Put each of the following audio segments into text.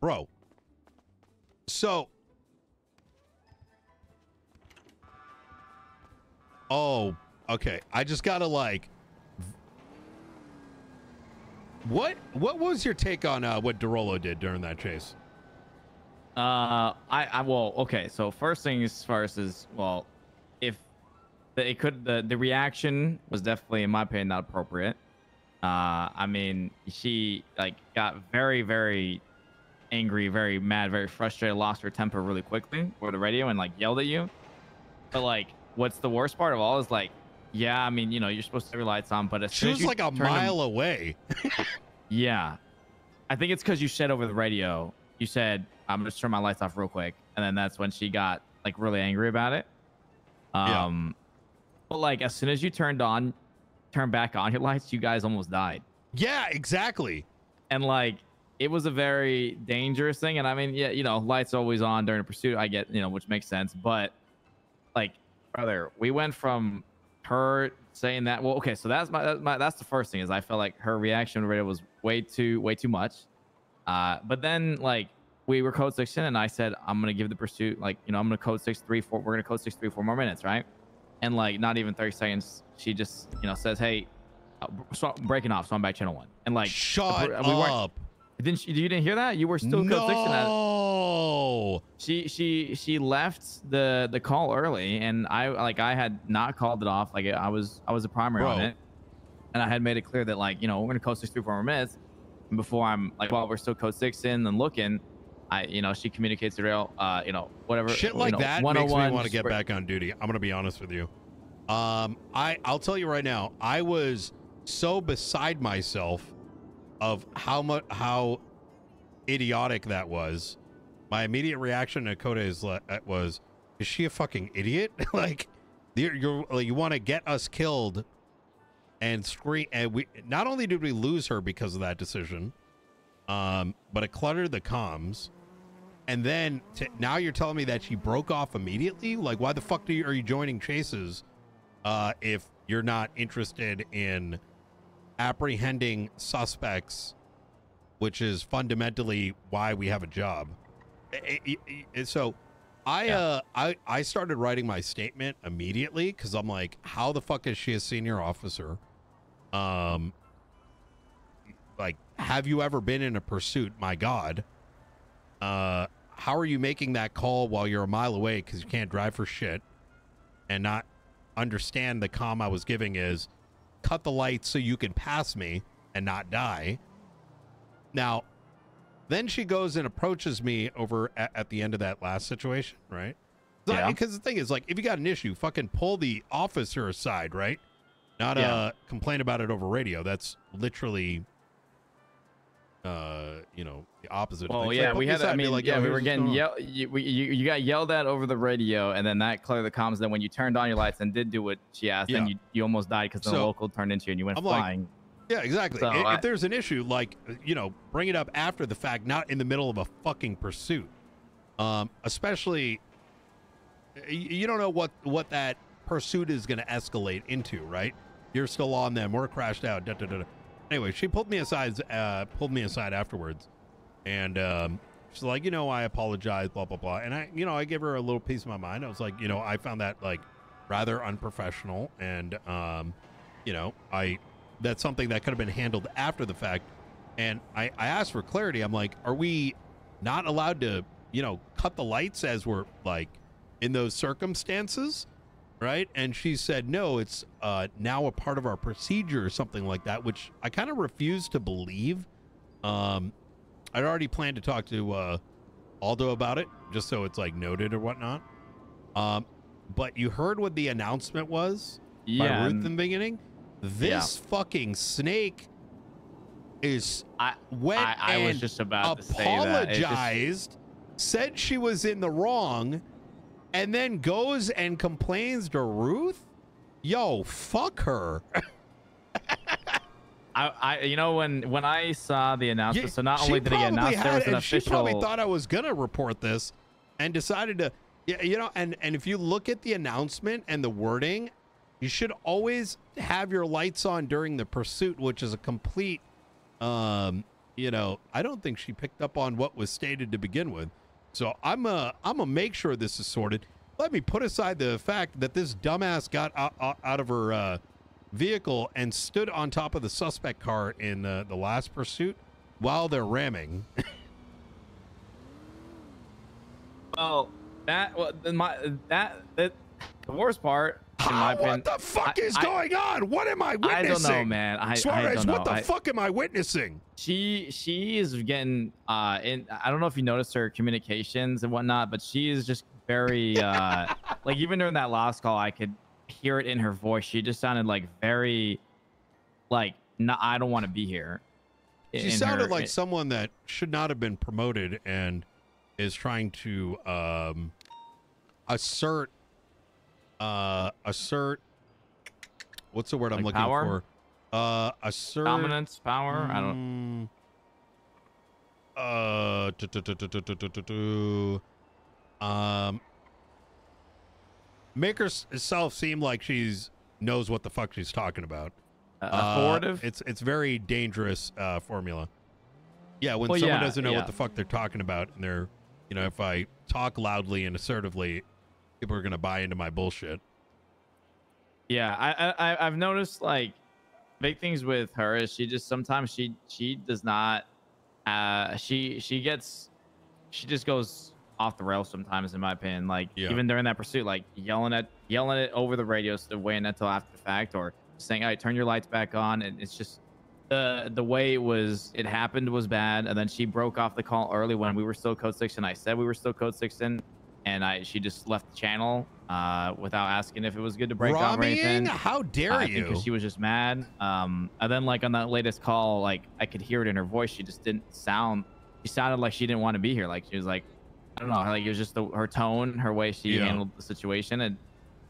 Bro. So. Oh, okay. I just gotta like. What was your take on what DeRolo did during that chase? Well, okay. So first things first is, well, the reaction was definitely, in my opinion, not appropriate. I mean, she like got very, very angry, very mad, very frustrated, lost her temper really quickly over the radio and like yelled at you. But like, what's the worst part of all is like, yeah, I mean, you know, you're supposed to have your lights on, but she was like a mile away. Yeah, I think it's because you said over the radio, you said, I'm gonna turn my lights off real quick, and then that's when she got like really angry about it. Yeah. But like as soon as you turned back on your lights, you guys almost died. Yeah, exactly. And like it was a very dangerous thing. And I mean, yeah, you know, lights always on during a pursuit, I get, you know, which makes sense. But like, brother, we went from her saying that, well, okay, so that's the first thing is I felt like her reaction rate was way too much. But then like we were code 6 in, and I said, I'm gonna give the pursuit, like, you know, I'm gonna code 6 3 4. We're gonna code 6 3 4 more minutes, right? And like not even 30 seconds, she just, you know, says, hey, so I'm breaking off, so I'm back channel 1. And like, shut up. You didn't hear that? You were still code 6 in that. No. She left the call early, and I had not called it off. Like I was a primary on it, and I had made it clear that like, you know, we're gonna code 6 3 4 more minutes. And before I'm like, while we're still code 6 in and looking, you know, she communicates the rail, you know, whatever. Shit like that makes me want to get back on duty. I'm going to be honest with you. I'll tell you right now, I was so beside myself of how idiotic that was. My immediate reaction to Coda is she a fucking idiot? Like, you want to get us killed and scream. And we, not only did we lose her because of that decision, but it cluttered the comms. And then now you're telling me that she broke off immediately? Like, why the fuck are you joining chases if you're not interested in apprehending suspects, which is fundamentally why we have a job? So I started writing my statement immediately because I'm like, how the fuck is she a senior officer? Like, have you ever been in a pursuit? My God. How are you making that call while you're a mile away because you can't drive for shit and not understand the comm I was giving is cut the lights so you can pass me and not die? Now, then she goes and approaches me over at the end of that last situation, right? So, yeah. Because the thing is, like, if you got an issue, fucking pull the officer aside, right? Not complain about it over radio. That's literally... you know, the opposite. Well, yeah, like, we had, I mean, like, yeah, we were getting yelled. You got yelled at over the radio, and then that cleared the comms. Then when you turned on your lights and did do what she asked, then you almost died because the local turned into you and you went flying. Like, yeah, exactly. So if there's an issue, like, you know, bring it up after the fact, not in the middle of a fucking pursuit. Especially, you don't know what that pursuit is going to escalate into, right? You're still on them. We're crashed out. Da, da, da, da. Anyway, she pulled me aside afterwards, and she's like, you know, I apologize, blah blah blah, and I, you know, I gave her a little piece of my mind. I was like, you know, I found that like rather unprofessional, and you know, that's something that could have been handled after the fact. And I asked for clarity. I'm like, are we not allowed to, you know, cut the lights as we're like in those circumstances? Right? And she said, no, it's now a part of our procedure or something like that, which I kind of refused to believe. I'd already planned to talk to Aldo about it, just so it's like noted or whatnot. But you heard what the announcement was by Ruth in the beginning? This fucking snake is I was just about to say that. Apologized, said she was in the wrong, and then goes and complains to Ruth? Yo, fuck her. I you know, when I saw the announcement, so not only did it get announced, there was an official... She probably thought I was going to report this and decided to, you know, and if you look at the announcement and the wording, you should always have your lights on during the pursuit, which is a complete, you know, I don't think she picked up on what was stated to begin with. So I'm gonna make sure this is sorted. Let me put aside the fact that this dumbass got out of her vehicle and stood on top of the suspect car in the last pursuit while they're ramming. Well, the worst part, in my opinion, what the fuck is going on? What am I witnessing? I don't know, man. Suarez, I don't know. What the fuck am I witnessing? She is getting, I don't know if you noticed her communications and whatnot, but she is just very, like even during that last call, I could hear it in her voice. She just sounded like very, like, no, I don't want to be here. She sounded like someone that should not have been promoted and is trying to assert what's the word I'm looking for? Assert dominance, power. I don't. Make herself seem like she's knows what the fuck she's talking about. Authoritative. It's very dangerous formula. Yeah, when someone doesn't know what the fuck they're talking about, and they're, you know, if I talk loudly and assertively, people are gonna buy into my bullshit. Yeah, I've noticed like big things with her is she just sometimes she does not she just goes off the rails sometimes, in my opinion. Like even during that pursuit, like yelling it over the radio instead of waiting until after the fact, or saying, "All right, turn your lights back on," and it's just the way it happened was bad. And then she broke off the call early when we were still code 6, and I said we were still code 6 in. And she just left the channel without asking if it was good to break off or anything. How dare you? Because she was just mad. And then, like, on that latest call, like, I could hear it in her voice. She just didn't sound. She sounded like she didn't want to be here. Like, she was like, I don't know. Like, it was just her tone, her way she handled the situation. And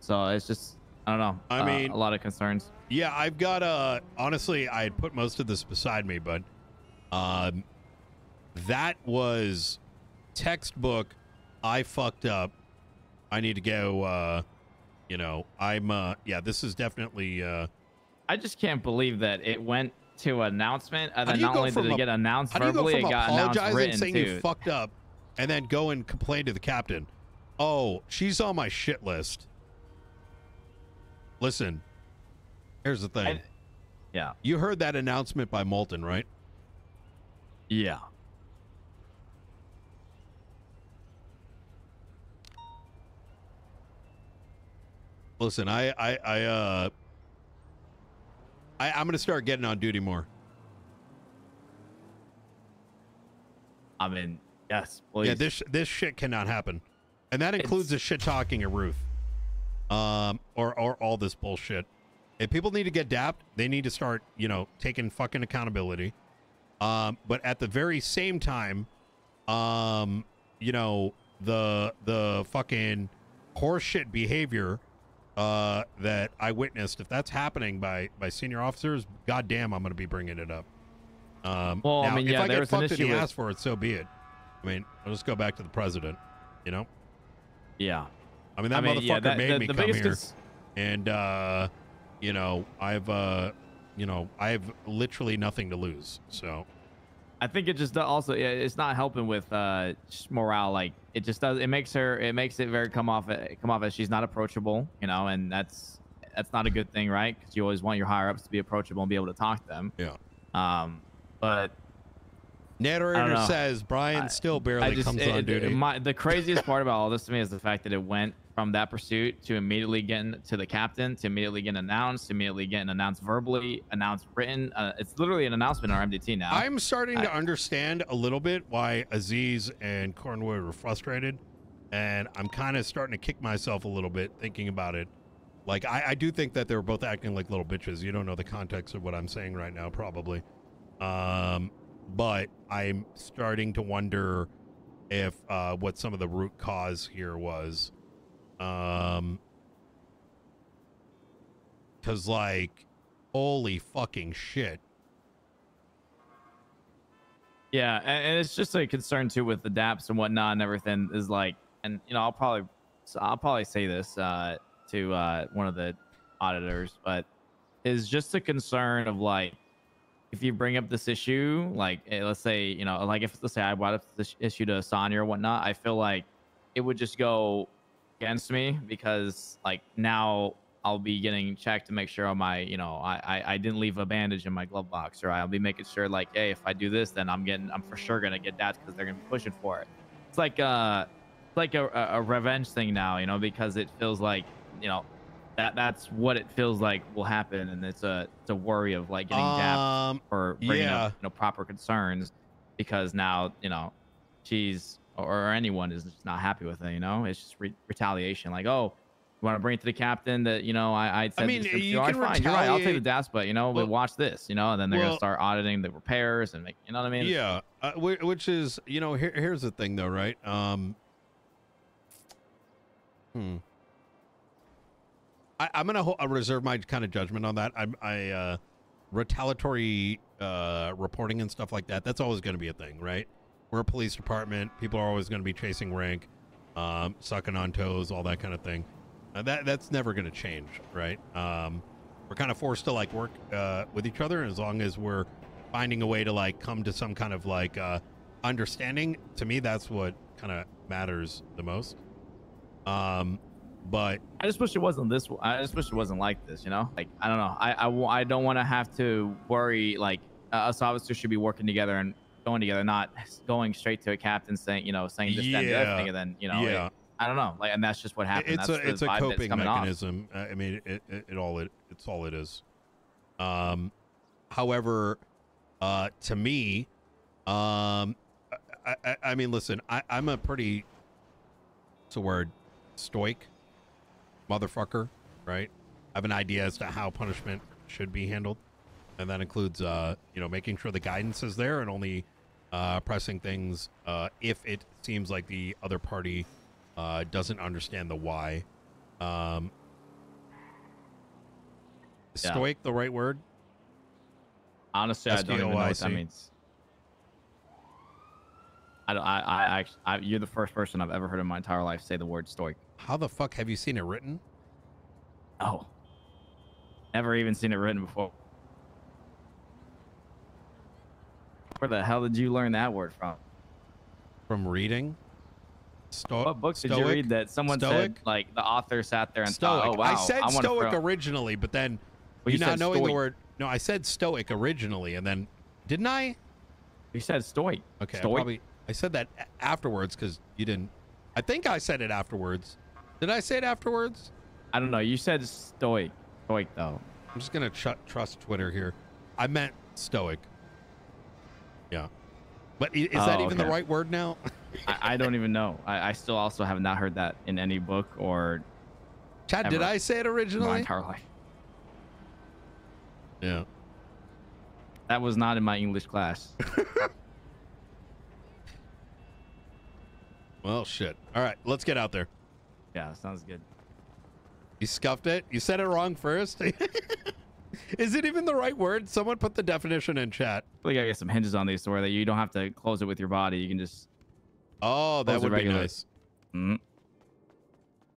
so it's just, I don't know. I mean, a lot of concerns. Yeah, I've got honestly, I had put most of this beside me, but that was textbook. I fucked up. I need to go, you know, yeah, this is definitely, I just can't believe that it went to announcement. And then not only did it get announced verbally, it got announced written saying you fucked up and then go and complain to the captain. Oh, she's on my shit list. Listen, here's the thing. Yeah. You heard that announcement by Molten, right? Yeah. Listen, I'm gonna start getting on duty more. I mean, yes, please. Yeah, this shit cannot happen, and that includes the shit talking at Ruth, or all this bullshit. If people need to get dapped, they need to start, you know, taking fucking accountability. But at the very same time, you know, the fucking horseshit behavior that I witnessed, if that's happening by senior officers, goddamn, I'm going to be bringing it up. Well, now, I mean, yeah, if I get fucked in the ass for it, so be it. I mean, I'll just go back to the president, you know? Yeah. I mean, that motherfucker made me come here. And, you know, I've literally nothing to lose. So I think it just also, it's not helping with just morale. Like, it just does. It makes it very come off as she's not approachable, you know, and that's not a good thing, right? Because you always want your higher ups to be approachable and be able to talk to them. Yeah. But narrator says Brian still barely comes on duty. The craziest part about all this to me is the fact that it went from that pursuit to immediately getting to the captain, to immediately getting announced, verbally, announced written. It's literally an announcement on our MDT now. I'm starting to understand a little bit why Aziz and Cornwood were frustrated, and I'm kind of starting to kick myself a little bit thinking about it. Like, I do think that they were both acting like little bitches. You don't know the context of what I'm saying right now, probably. But I'm starting to wonder if what some of the root cause here was, because, like, holy fucking shit. Yeah, and it's just a concern too with the daps and whatnot and everything, is like, and you know, I'll probably say this to one of the auditors, but is just a concern of like, if you bring up this issue, like let's say, you know, like if let's say I brought up this issue to Sonya or whatnot, I feel like it would just go against me, because like now I'll be getting checked to make sure on my, you know, I didn't leave a bandage in my glove box, or I'll be making sure like, hey, if I do this, then I'm for sure gonna get that because they're gonna be pushing for it. It's like a revenge thing now, you know, because it feels like, you know, that's what it feels like will happen, and it's a worry of like getting dapped or bringing up, you know, proper concerns, because now, you know, she's or anyone is just not happy with it, you know. It's just retaliation, like, oh, you want to bring it to the captain that, you know, I said, I mean, you can retaliate. You're right, I'll take the dash, but, you know, well, watch this, you know, and then they're gonna start auditing the repairs and make, you know what I mean? Yeah, which is, you know, here's the thing though, right? I'm gonna reserve my kind of judgment on that. Retaliatory reporting and stuff like that, that's always going to be a thing, right? We're a police department, people are always going to be chasing rank, sucking on toes, all that kind of thing. That's never going to change, right? We're kind of forced to like work with each other, and as long as we're finding a way to like come to some kind of like understanding, to me that's what kind of matters the most. But I just wish it wasn't this. I just wish it wasn't like this, you know, like, I don't know. I don't want to have to worry, like us officers should be working together and going together, not going straight to a captain saying, you know, saying this, that, and the other thing, and then, you know, it, I don't know. Like, and that's just what happened. It's that's a coping mechanism. I mean, it's all it is. However, to me, I mean, listen, I'm a pretty, it's a word, stoic motherfucker, right? I have an idea as to how punishment should be handled, and that includes you know, making sure the guidance is there and only pressing things if it seems like the other party doesn't understand the why. Stoic, the right word? Honestly, I don't even know what that means. I you're the first person I've ever heard in my entire life say the word stoic. How the fuck have you seen it written? Oh, never even seen it written before. Where the hell did you learn that word from? From reading? What books did you read that someone said, like, the author sat there and thought, oh, wow. I said stoic originally, but then, you not knowing the word. No, I said stoic originally, and then, didn't I? You said stoic. Okay, stoic? I said that afterwards because you didn't. I think I said it afterwards. Did I say it afterwards? I don't know. You said stoic. Stoic, though. I'm just going to trust Twitter here. I meant stoic. Yeah. But is that even the right word now? I don't even know. I still also have not heard that in any book or... Chad, did I say it originally? My entire life. Yeah. That was not in my English class. Well, shit. All right, let's get out there. Yeah, sounds good. You scuffed it? You said it wrong first? Is it even the right word? Someone put the definition in chat. I feel like I got some hinges on these to where that you don't have to close it with your body. You can just... Oh, that would be nice. Mm-hmm.